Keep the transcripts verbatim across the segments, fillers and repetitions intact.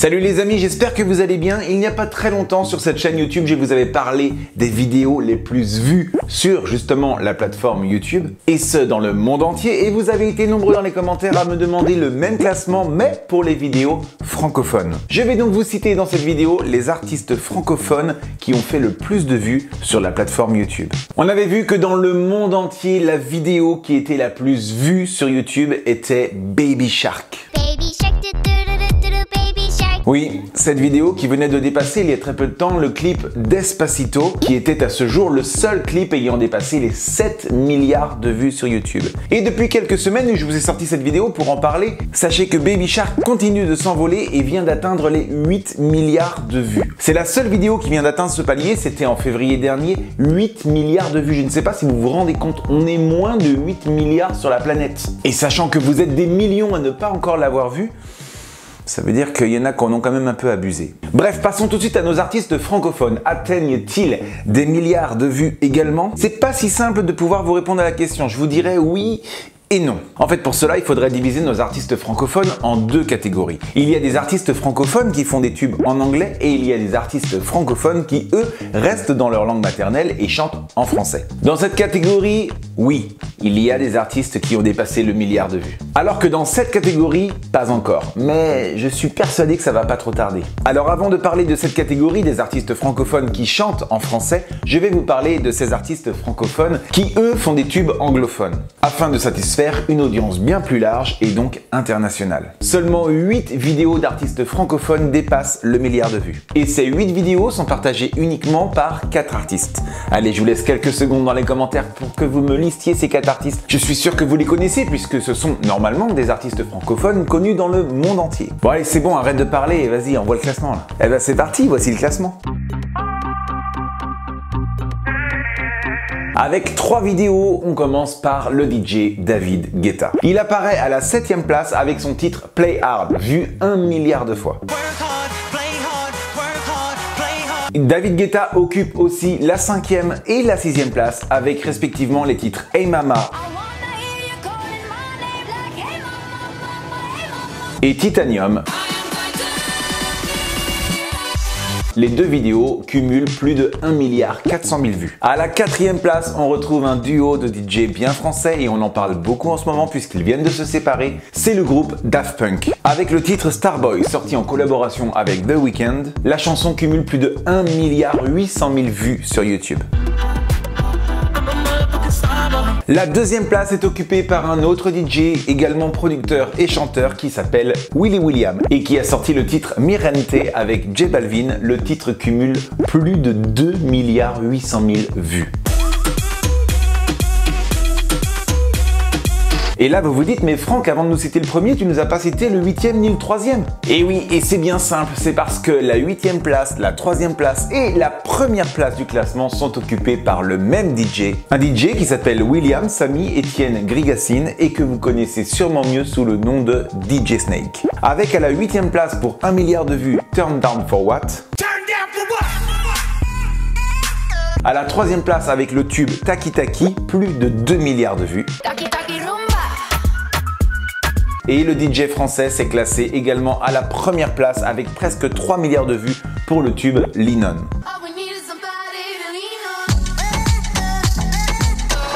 Salut les amis, j'espère que vous allez bien. Il n'y a pas très longtemps sur cette chaîne YouTube, je vous avais parlé des vidéos les plus vues sur justement la plateforme YouTube, et ce dans le monde entier, et vous avez été nombreux dans les commentaires à me demander le même classement mais pour les vidéos francophones. Je vais donc vous citer dans cette vidéo les artistes francophones qui ont fait le plus de vues sur la plateforme YouTube. On avait vu que dans le monde entier, la vidéo qui était la plus vue sur YouTube était Baby Shark. Baby Shark, du, du, du, du. Oui, cette vidéo qui venait de dépasser il y a très peu de temps le clip d'Espacito, qui était à ce jour le seul clip ayant dépassé les sept milliards de vues sur YouTube. Et depuis quelques semaines, je vous ai sorti cette vidéo pour en parler. Sachez que Baby Shark continue de s'envoler et vient d'atteindre les huit milliards de vues. C'est la seule vidéo qui vient d'atteindre ce palier, c'était en février dernier, huit milliards de vues. Je ne sais pas si vous vous rendez compte, on est moins de huit milliards sur la planète. Et sachant que vous êtes des millions à ne pas encore l'avoir vue, ça veut dire qu'il y en a qui en ont quand même un peu abusé. Bref, passons tout de suite à nos artistes francophones. Atteignent-ils des milliards de vues également? C'est pas si simple de pouvoir vous répondre à la question. Je vous dirais oui et non. En fait, pour cela, il faudrait diviser nos artistes francophones en deux catégories. Il y a des artistes francophones qui font des tubes en anglais et il y a des artistes francophones qui, eux, restent dans leur langue maternelle et chantent en français. Dans cette catégorie, oui, il y a des artistes qui ont dépassé le milliard de vues. Alors que dans cette catégorie, pas encore. Mais je suis persuadé que ça va pas trop tarder. Alors avant de parler de cette catégorie des artistes francophones qui chantent en français, je vais vous parler de ces artistes francophones qui, eux, font des tubes anglophones, afin de satisfaire une audience bien plus large et donc internationale. Seulement huit vidéos d'artistes francophones dépassent le milliard de vues. Et ces huit vidéos sont partagées uniquement par quatre artistes. Allez, je vous laisse quelques secondes dans les commentaires pour que vous me listiez ces quatre artistes. Je suis sûr que vous les connaissez puisque ce sont normalement des artistes francophones connus dans le monde entier. Bon allez, c'est bon, arrête de parler, vas-y, envoie le classement là. Eh ben c'est parti, voici le classement. Avec trois vidéos, on commence par le D J David Guetta. Il apparaît à la septième place avec son titre Play Hard, vu un milliard de fois. David Guetta occupe aussi la cinquième et la sixième place avec respectivement les titres Hey Mama et Titanium. Les deux vidéos cumulent plus de un milliard quatre cent mille vues. À la quatrième place, on retrouve un duo de D J bien français et on en parle beaucoup en ce moment puisqu'ils viennent de se séparer. C'est le groupe Daft Punk. Avec le titre Starboy, sorti en collaboration avec The Weeknd, la chanson cumule plus de un milliard huit cent mille vues sur YouTube. La deuxième place est occupée par un autre D J, également producteur et chanteur, qui s'appelle Willy William et qui a sorti le titre Mirente avec J Balvin. Le titre cumule plus de deux milliards huit cent mille vues. Et là, vous vous dites, mais Franck, avant de nous citer le premier, tu nous as pas cité le huitième ni le troisième. Et oui, et c'est bien simple, c'est parce que la huitième place, la troisième place et la première place du classement sont occupées par le même D J. Un D J qui s'appelle William Samy Etienne Grigassine et que vous connaissez sûrement mieux sous le nom de D J Snake. Avec à la huitième place pour un milliard de vues, Turn Down for What? À la troisième place avec le tube Taki Taki, plus de deux milliards de vues. Et le D J français s'est classé également à la première place avec presque trois milliards de vues pour le tube Lean On.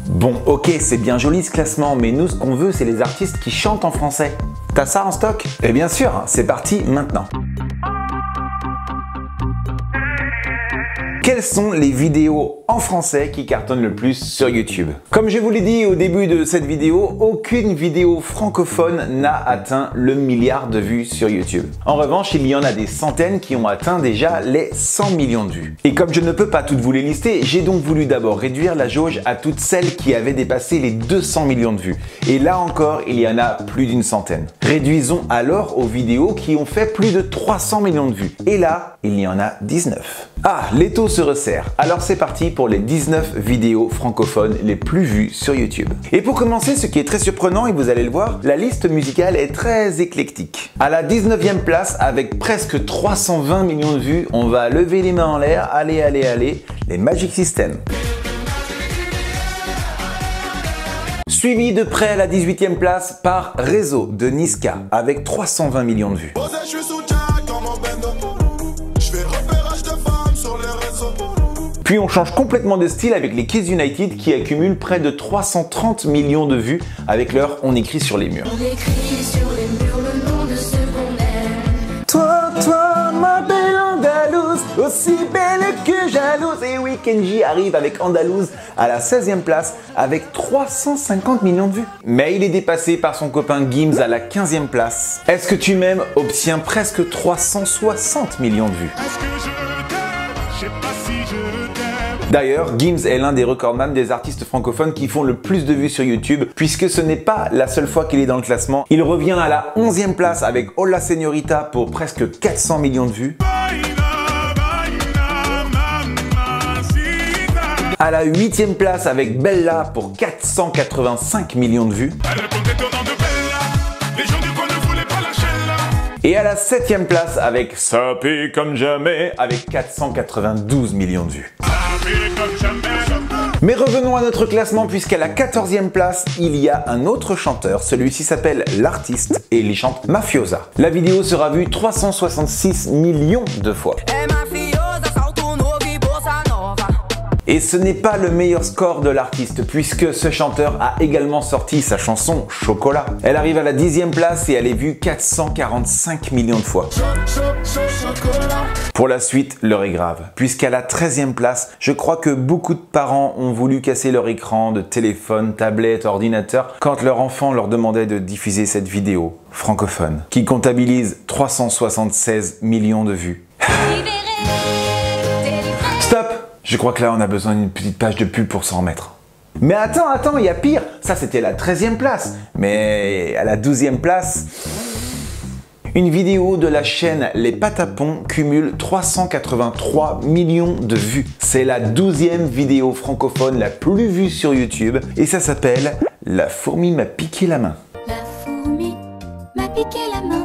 Bon, ok, c'est bien joli ce classement, mais nous ce qu'on veut, c'est les artistes qui chantent en français. T'as ça en stock? Et bien sûr, c'est parti maintenant. Quelles sont les vidéos en français qui cartonnent le plus sur YouTube? Comme je vous l'ai dit au début de cette vidéo, aucune vidéo francophone n'a atteint le milliard de vues sur YouTube. En revanche, il y en a des centaines qui ont atteint déjà les cent millions de vues. Et comme je ne peux pas toutes vous les lister, j'ai donc voulu d'abord réduire la jauge à toutes celles qui avaient dépassé les deux cents millions de vues. Et là encore, il y en a plus d'une centaine. Réduisons alors aux vidéos qui ont fait plus de trois cents millions de vues. Et là, il y en a dix-neuf. Ah, les taux se resserrent. Alors c'est parti pour les dix-neuf vidéos francophones les plus vues sur YouTube. Et pour commencer, ce qui est très surprenant, et vous allez le voir, la liste musicale est très éclectique. À la dix-neuvième place, avec presque trois cent vingt millions de vues, on va lever les mains en l'air, allez, allez, allez, les Magic System. Suivi de près à la dix-huitième place par Réseau de Niska, avec trois cent vingt millions de vues. Puis on change complètement de style avec les Kids United qui accumulent près de trois cent trente millions de vues avec leur On écrit sur les murs. On écrit sur les murs le nom de ce qu'on aime. Toi, toi, ma belle Andalouse, aussi belle que jalouse. Et Weekendji arrive avec Andalouse à la seizième place avec trois cent cinquante millions de vues. Mais il est dépassé par son copain Gims à la quinzième place. Est-ce que tu m'aimes obtient presque trois cent soixante millions de vues. D'ailleurs, Gims est l'un des recordman des artistes francophones qui font le plus de vues sur YouTube, puisque ce n'est pas la seule fois qu'il est dans le classement. Il revient à la onzième place avec Hola Señorita pour presque quatre cents millions de vues. À la huitième place avec Bella pour quatre cent quatre-vingt-cinq millions de vues. Et à la septième place avec Ça pique comme jamais avec quatre cent quatre-vingt-douze millions de vues. Mais revenons à notre classement puisqu'à la quatorzième place, il y a un autre chanteur. Celui-ci s'appelle L'Artiste et il chante Mafiosa. La vidéo sera vue trois cent soixante-six millions de fois. Et ce n'est pas le meilleur score de l'artiste puisque ce chanteur a également sorti sa chanson Chocolat. Elle arrive à la dixième place et elle est vue quatre cent quarante-cinq millions de fois. Pour la suite, l'heure est grave. Puisqu'à la treizième place, je crois que beaucoup de parents ont voulu casser leur écran de téléphone, tablette, ordinateur quand leur enfant leur demandait de diffuser cette vidéo francophone qui comptabilise trois cent soixante-seize millions de vues. Stop! Je crois que là, on a besoin d'une petite page de pub pour s'en remettre. Mais attends, attends, il y a pire. Ça, c'était la treizième place. Mais à la douzième place, une vidéo de la chaîne Les Patapons cumule trois cent quatre-vingt-trois millions de vues. C'est la douzième vidéo francophone la plus vue sur YouTube. Et ça s'appelle La fourmi m'a piqué la main. La fourmi m'a piqué la main.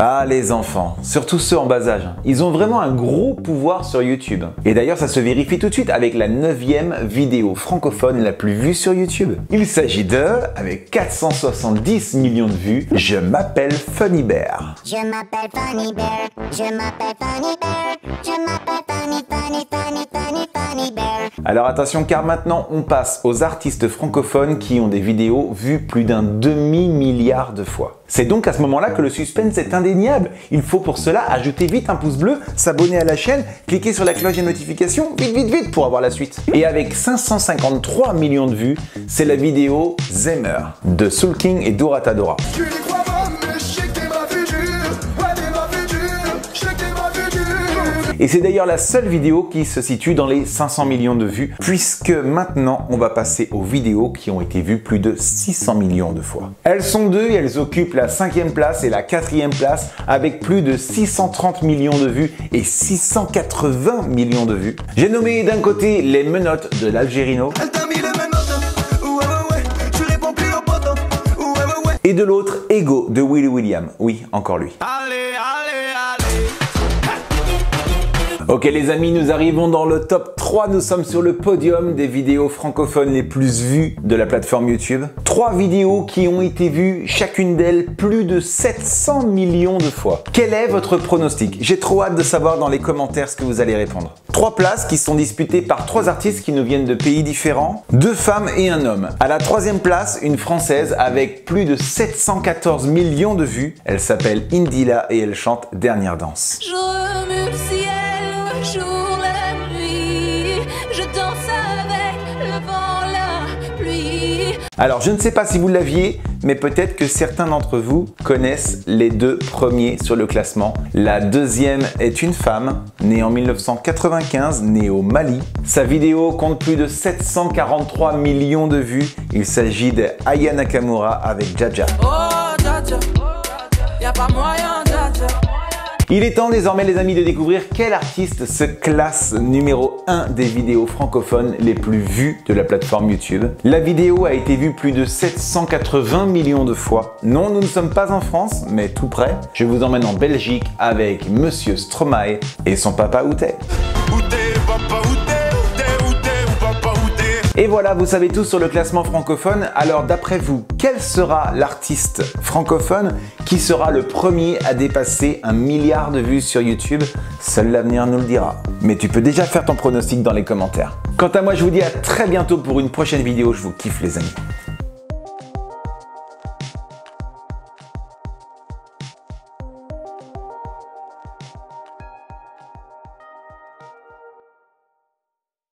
Ah les enfants, surtout ceux en bas âge, ils ont vraiment un gros pouvoir sur YouTube. Et d'ailleurs ça se vérifie tout de suite avec la neuvième vidéo francophone la plus vue sur YouTube. Il s'agit de, avec quatre cent soixante-dix millions de vues, Je m'appelle Funny Bear. Je m'appelle Funny Bear, je m'appelle Funny Bear, je m'appelle Funny, Funny, Funny, Funny, Funny Bear. Alors attention car maintenant on passe aux artistes francophones qui ont des vidéos vues plus d'un demi-milliard de fois. C'est donc à ce moment-là que le suspense est indéniable. Il faut pour cela ajouter vite un pouce bleu, s'abonner à la chaîne, cliquer sur la cloche des notifications, vite vite vite pour avoir la suite. Et avec cinq cent cinquante-trois millions de vues, c'est la vidéo Zemer de King et Doratadora. Et c'est d'ailleurs la seule vidéo qui se situe dans les cinq cents millions de vues, puisque maintenant on va passer aux vidéos qui ont été vues plus de six cents millions de fois. Elles sont deux et elles occupent la cinquième place et la quatrième place avec plus de six cent trente millions de vues et six cent quatre-vingts millions de vues. J'ai nommé d'un côté les menottes de l'Algerino. Et de l'autre, Ego de Willy William. Oui, encore lui. Allez, allez, allez. Ok les amis, nous arrivons dans le top trois, nous sommes sur le podium des vidéos francophones les plus vues de la plateforme YouTube. Trois vidéos qui ont été vues, chacune d'elles, plus de sept cents millions de fois. Quel est votre pronostic? J'ai trop hâte de savoir dans les commentaires ce que vous allez répondre. Trois places qui sont disputées par trois artistes qui nous viennent de pays différents, deux femmes et un homme. À la troisième place, une française avec plus de sept cent quatorze millions de vues. Elle s'appelle Indila et elle chante Dernière Danse. Je remue le ciel. Jour, la nuit, je danse avec le vent, la pluie. Alors, je ne sais pas si vous l'aviez, mais peut-être que certains d'entre vous connaissent les deux premiers sur le classement. La deuxième est une femme, née en mille neuf cent quatre-vingt-quinze, née au Mali. Sa vidéo compte plus de sept cent quarante-trois millions de vues. Il s'agit de Aya Nakamura avec Jaja. Oh, Jaja, y a pas moyen, Jaja. Il est temps désormais les amis de découvrir quel artiste se classe numéro un des vidéos francophones les plus vues de la plateforme YouTube. La vidéo a été vue plus de sept cent quatre-vingts millions de fois. Non, nous ne sommes pas en France, mais tout près. Je vous emmène en Belgique avec Monsieur Stromae et son papa Outé. Et voilà, vous savez tout sur le classement francophone. Alors d'après vous, quel sera l'artiste francophone qui sera le premier à dépasser un milliard de vues sur YouTube? Seul l'avenir nous le dira. Mais tu peux déjà faire ton pronostic dans les commentaires. Quant à moi, je vous dis à très bientôt pour une prochaine vidéo. Je vous kiffe les amis.